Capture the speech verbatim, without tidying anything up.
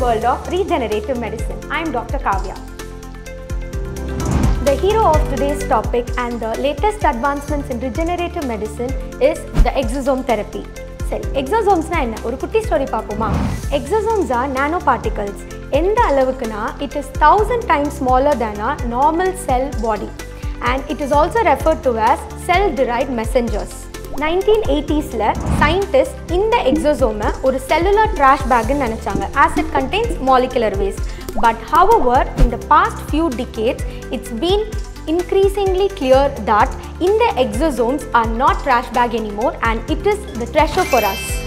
world of regenerative medicine. I am Doctor Kavya. The hero of today's topic and the latest advancements in regenerative medicine is the exosome therapy. சரி, exosomes நான் என்ன? ஒரு குட்டி story பார்ப்போமா? Exosomes are nanoparticles. எந்த அளவுக்குனா, it is thousand times smaller than a normal cell body. And it is also referred to as cell-derived messengers. nineteen eighties-ல, scientists இந்த exosome ஒரு cellular trash bag நினைச்சாங்க. As it contains molecular waste. But however, in the past few decades, it's been increasingly clear that in the exosomes are not trash bag anymore, and it is the treasure for us.